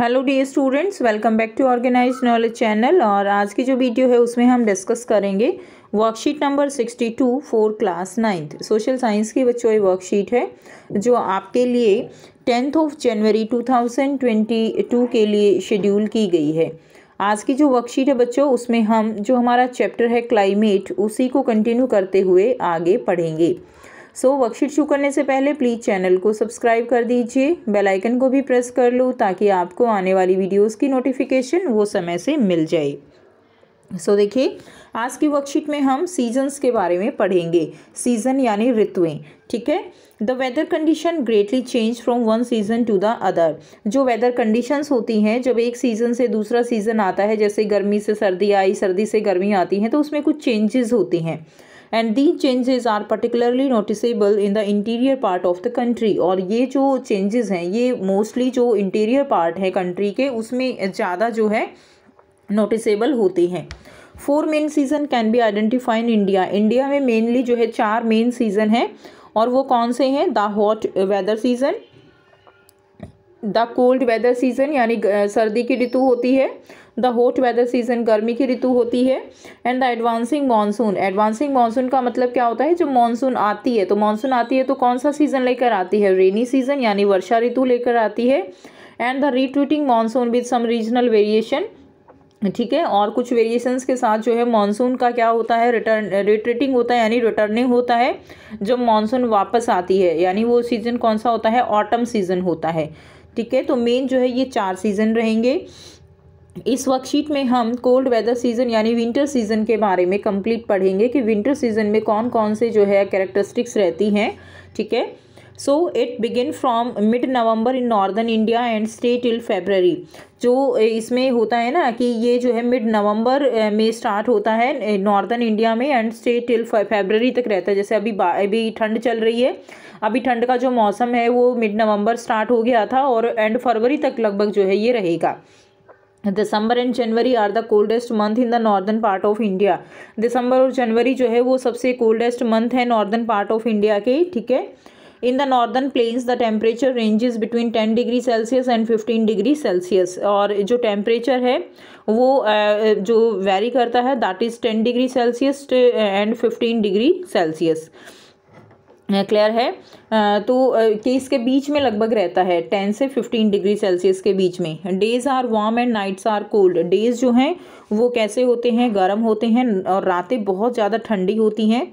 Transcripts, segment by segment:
Hello dear students, welcome back to organised knowledge channel. और आज की जो वीडियो है उसमें हम डिस्कस करेंगे worksheet number 62 for class 9 social science की बच्चों ये वर्कशीट है जो आपके लिए 10 जनवरी 2022 के लिए शेड्यूल की गई है। आज की जो वर्कशीट है बच्चों उसमें हम जो हमारा चैप्टर है क्लाइमेट उसी को कंटिन्यू करते हुए आगे पढ़ेंगे। सो वर्कशीट शुरू करने से पहले प्लीज़ चैनल को सब्सक्राइब कर दीजिए, बेल आइकन को भी प्रेस कर लो ताकि आपको आने वाली वीडियोस की नोटिफिकेशन वो समय से मिल जाए। सो देखिए आज की वर्कशीट में हम सीजन्स के बारे में पढ़ेंगे। सीज़न यानी ऋतुएं, ठीक है। The weather condition greatly change from one season to the other. जो वेदर कंडीशंस होती हैं जब एक सीज़न से दूसरा सीज़न आता है, जैसे गर्मी से सर्दी आई, सर्दी से गर्मी आती है, तो उसमें कुछ चेंजेस होती हैं। And the changes are particularly noticeable in the interior part of the country. और ये जो चेंजेस हैं ये मोस्टली जो इंटीरियर पार्ट है कंट्री के उसमें ज़्यादा जो है नोटिसेबल होते हैं। 4 main season can be identify in India. India में मेनली जो है 4 मेन सीज़न हैं और वो कौन से हैं? The hot weather season, the cold weather season यानी सर्दी की ऋतु होती है, द हॉट वेदर सीज़न गर्मी की ऋतु होती है, and the advancing monsoon. Advancing monsoon का मतलब क्या होता है? जब मानसून आती है, तो मानसून आती है तो कौन सा सीज़न लेकर आती है? रेनी सीज़न यानी वर्षा ऋतु लेकर आती है। And the retreating monsoon with some regional variation, ठीक है। और कुछ वेरिएशंस के साथ जो है मानसून का क्या होता है? रिट्रीटिंग होता है यानी रिटर्निंग होता है। जब मानसून वापस आती है यानी वो सीज़न कौन सा होता है? ऑटम सीज़न होता है, ठीक है। तो मेन जो है ये 4 सीज़न रहेंगे। इस वर्कशीट में हम कोल्ड वेदर सीज़न यानी विंटर सीज़न के बारे में कंप्लीट पढ़ेंगे कि विंटर सीज़न में कौन कौन से जो है कैरेक्टरिस्टिक्स रहती हैं, ठीक है। So it begin from mid November in northern India and stay till February. जो इसमें होता है ना कि ये जो है मिड नवंबर में स्टार्ट होता है नॉर्दर्न इंडिया में एंड स्टे टिल फेब्रवरी तक रहता है। जैसे अभी ठंड चल रही है, अभी ठंड का जो मौसम है वो मिड नवंबर स्टार्ट हो गया था और एंड फरवरी तक लगभग जो है ये रहेगा। December and January are the coldest month in the northern part of India. दिसंबर और जनवरी जो है वो सबसे कोल्डेस्ट मंथ है नॉर्दर्न पार्ट ऑफ इंडिया के, ठीक है। In the northern plains the temperature ranges between 10 degree Celsius and 15 degree Celsius. और जो टेम्परेचर है वो जो वेरी करता है that is 10 degree Celsius and 15 degree Celsius, clear है। तो केस के बीच में लगभग रहता है 10 से 15 डिग्री सेल्सियस के बीच में। Days are warm and nights are cold. Days जो हैं वो कैसे होते हैं? गर्म होते हैं और रातें बहुत ज़्यादा ठंडी होती हैं।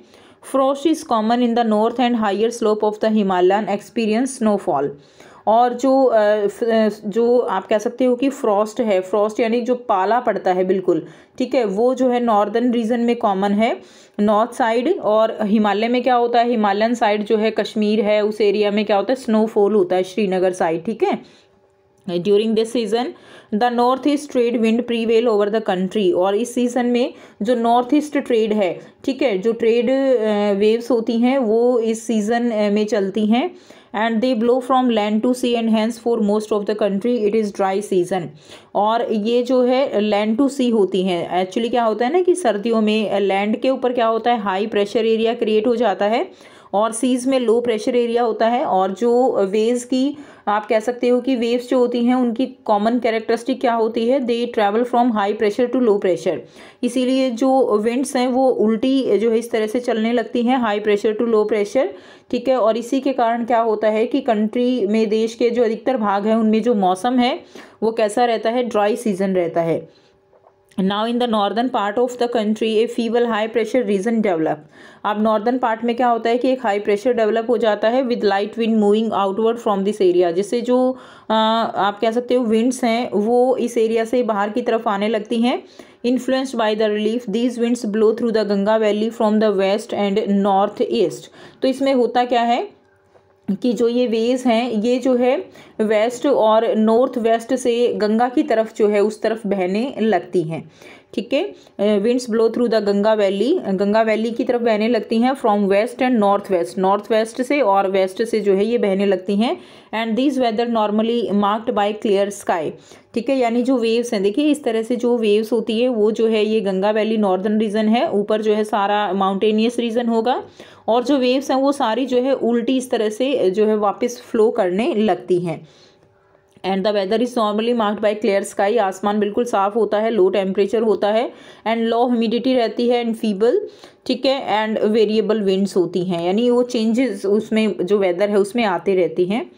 Frost is common in the north and higher slope of the Himalayan experience snowfall. और जो आप कह सकते हो कि फ्रॉस्ट है, फ्रॉस्ट यानी जो पाला पड़ता है बिल्कुल, ठीक है, वो जो है नॉर्दर्न रीजन में कॉमन है नॉर्थ साइड। और हिमालय में क्या होता है? हिमालयन साइड जो है कश्मीर है उस एरिया में क्या होता है? स्नोफॉल होता है श्रीनगर साइड, ठीक है। During this season the north east trade wind prevail over the country. और इस सीज़न में जो नॉर्थ ईस्ट ट्रेड है, ठीक है, जो ट्रेड वेव्स होती हैं वो इस सीज़न में चलती हैं। And they blow from land to sea and hence for most of the country it is dry season. और ये जो है लैंड टू सी होती हैं। एक्चुअली क्या होता है ना कि सर्दियों में लैंड के ऊपर क्या होता है? हाई प्रेशर एरिया क्रिएट हो जाता है और सीज़ में लो प्रेशर एरिया होता है। और जो वेव्स की आप कह सकते हो कि वेव्स जो होती हैं उनकी कॉमन कैरेक्टरिस्टिक क्या होती है? They travel from high pressure to low pressure. इसीलिए जो विंड्स हैं वो उल्टी जो है इस तरह से चलने लगती हैं, high pressure to low pressure, ठीक है। और इसी के कारण क्या होता है कि कंट्री में, देश के जो अधिकतर भाग हैं उनमें जो मौसम है वो कैसा रहता है? ड्राई सीज़न रहता है। Now in the northern part of the country a feeble high pressure region develop. अब नॉर्दर्न पार्ट में क्या होता है कि एक हाई प्रेशर डेवलप हो जाता है with light wind moving outward from this area. जिससे जो आप कह सकते हो विंड्स हैं वो इस एरिया से बाहर की तरफ आने लगती हैं। Influenced by the relief these winds blow through the Ganga valley from the west and north east. तो इसमें होता क्या है कि जो ये वेव्स हैं ये जो है वेस्ट और नॉर्थ वेस्ट से गंगा की तरफ जो है उस तरफ बहने लगती हैं, ठीक है। Winds blow through the Ganga valley, Ganga valley की तरफ बहने लगती हैं from west and north west, north west से और वेस्ट से जो है ये बहने लगती हैं। And these weather normally marked by clear sky, ठीक है। यानी जो वेव्स हैं, देखिए इस तरह से जो वेव्स होती है वो जो है ये गंगा वैली नॉर्दर्न रीजन है, ऊपर जो है सारा माउंटेनियस रीजन होगा और जो वेव्स हैं वो सारी जो है उल्टी इस तरह से जो है वापस फ्लो करने लगती हैं। And the weather is normally marked by clear sky, आसमान बिल्कुल साफ होता है, लो टेम्परेचर होता है, एंड लो ह्यूमिडिटी रहती है, एंड फीबल, ठीक है, एंड वेरिएबल विंड्स होती हैं, यानी वो चेंजेस उसमें जो वेदर है उसमें आते रहती हैं.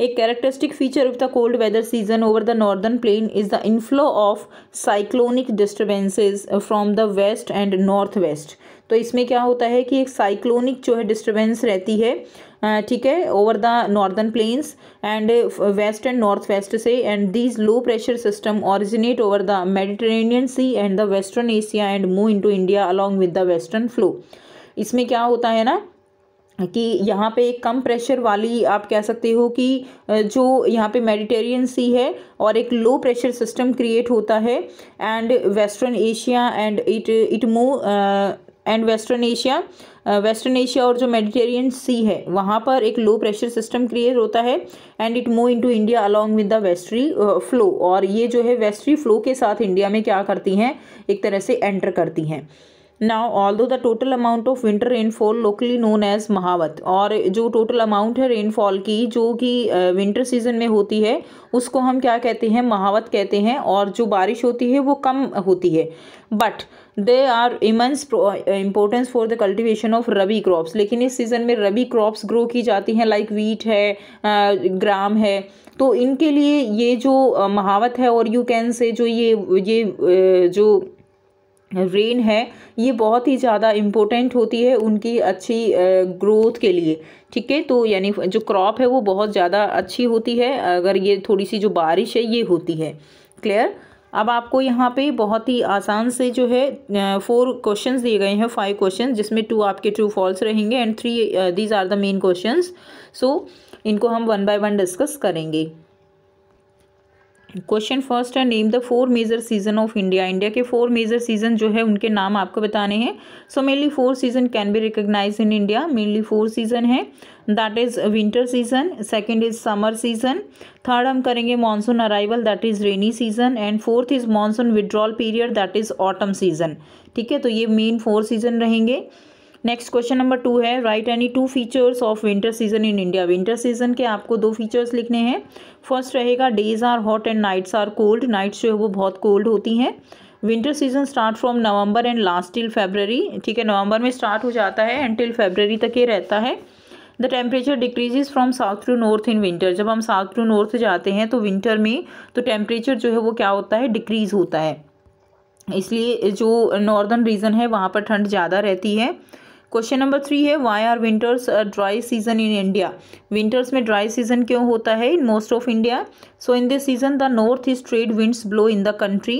एक characteristic feature of the cold weather season over the northern plain is the inflow of cyclonic disturbances from the west and north west. तो इसमें क्या होता है कि एक साइक्लोनिक जो है डिस्टर्बेंस रहती है, ठीक है, over the northern plains and west and north west से, and these low pressure system originate over the Mediterranean sea and the western Asia and move into India along with the western flow. इसमें क्या होता है ना कि यहाँ पे एक कम प्रेशर वाली आप कह सकते हो कि जो यहाँ पे मेडिटेरियन सी है और एक लो प्रेशर सिस्टम क्रिएट होता है and western Asia and it move and western Asia और जो मेडिटेरियन सी है वहाँ पर एक लो प्रेशर सिस्टम क्रिएट होता है and it move into India along with the western flow. और ये जो है वेस्टर्न फ्लो के साथ इंडिया में क्या करती हैं, एक तरह से एंटर करती हैं. Now, although the total amount of winter rainfall locally known as महावत, और जो टोटल अमाउंट है रेनफॉल की जो कि विंटर सीजन में होती है उसको हम क्या कहते हैं, महावत कहते हैं, और जो बारिश होती है वो कम होती है. But they are immense importance for the cultivation of rabi crops. लेकिन इस सीज़न में रबी क्रॉप्स ग्रो की जाती हैं, लाइक व्हीट है, ग्राम है, तो इनके लिए ये जो महावत है और यू कैन से जो ये जो रेन है ये बहुत ही ज़्यादा इम्पोर्टेंट होती है उनकी अच्छी ग्रोथ के लिए, ठीक है. तो यानी जो क्रॉप है वो बहुत ज़्यादा अच्छी होती है अगर ये थोड़ी सी जो बारिश है ये होती है. क्लियर. अब आपको यहाँ पे बहुत ही आसान से जो है 4 क्वेश्चंस दिए गए हैं, 5 क्वेश्चंस, जिसमें 2 आपके ट्रू फॉल्स रहेंगे and 3 these are the main questions. So इनको हम 1 by 1 डिस्कस करेंगे. क्वेश्चन फर्स्ट है, name the 4 major season of India. India के 4 मेजर सीजन जो है उनके नाम आपको बताने हैं. So mainly 4 season can be recognise in India. Mainly 4 season है, that is winter season, second is summer season, third हम करेंगे monsoon arrival, that is rainy season, and fourth is monsoon withdrawal period, that is autumn season, ठीक है. तो ये main 4 season रहेंगे. Next question number 2 है, write any 2 features of winter season in India. Winter season के आपको 2 features लिखने हैं. फर्स्ट रहेगा days are hot and nights are cold. Nights जो है वो बहुत कोल्ड होती हैं. Winter season start from November and last till February, ठीक है, नवंबर में स्टार्ट हो जाता है एंड टिल फरवरी तक ये रहता है. The temperature decreases from south to north in winter. जब हम साउथ टू नॉर्थ जाते हैं तो विंटर में तो टेम्परेचर जो है वो क्या होता है, डिक्रीज़ होता है, इसलिए जो नॉर्दर्न रीजन है वहाँ पर ठंड ज़्यादा रहती है. क्वेश्चन नंबर 3 है, why are winters dry season in India. Winters में ड्राई सीजन क्यों होता है in most of India. So in this season the north east trade winds blow in the country,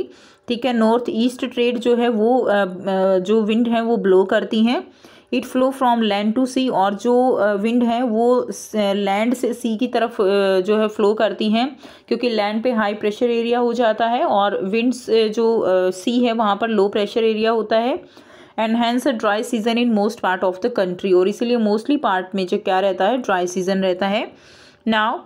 ठीक है, नॉर्थ ईस्ट ट्रेड जो है वो जो विंड है वो ब्लो करती हैं. It flow from land to sea, और जो विंड है वो लैंड से सी की तरफ जो है फ्लो करती हैं, क्योंकि लैंड पे हाई प्रेशर एरिया हो जाता है और विंड्स जो सी है वहाँ पर लो प्रेशर एरिया होता है. And hence a dry season in most part of the country, और इसीलिए मोस्टली पार्ट में जो क्या रहता है, ड्राई सीजन रहता है. Now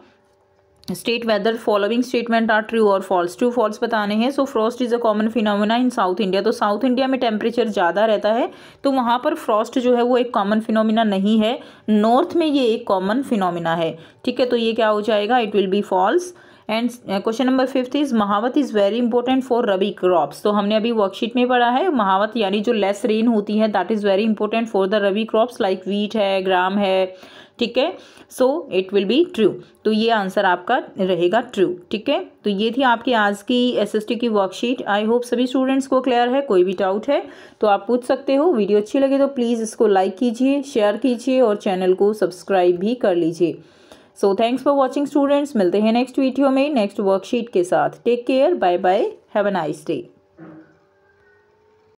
state weather, following statement are true और फॉल्स. ट्रू फॉल्स बताने हैं. So frost is a common phenomena in south India. तो साउथ इंडिया में टेम्परेचर ज़्यादा रहता है तो वहाँ पर फ्रॉस्ट जो है वो एक कॉमन फिनोमेना नहीं है, नॉर्थ में ये एक कॉमन फिनोमेना है, ठीक है. तो ये क्या हो जाएगा, it will be false. And question number 5 is महावत is very important for rabi crops. तो हमने अभी वर्कशीट में पढ़ा है महावत यानी जो लेस रेन होती है, that is very important for the rabi crops like wheat है, ग्राम है, ठीक है. So it will be true. तो ये आंसर आपका रहेगा ट्रू, ठीक है. तो ये थी आपकी आज की SST की वर्कशीट. आई होप सभी स्टूडेंट्स को क्लियर है. कोई भी डाउट है तो आप पूछ सकते हो. वीडियो अच्छी लगे तो प्लीज़ इसको लाइक कीजिए, शेयर कीजिए और चैनल को सब्सक्राइब भी कर लीजिए. So thanks for watching students. मिलते हैं नेक्स्ट वीडियो में नेक्स्ट वर्कशीट के साथ. Take care, bye bye, have a nice day.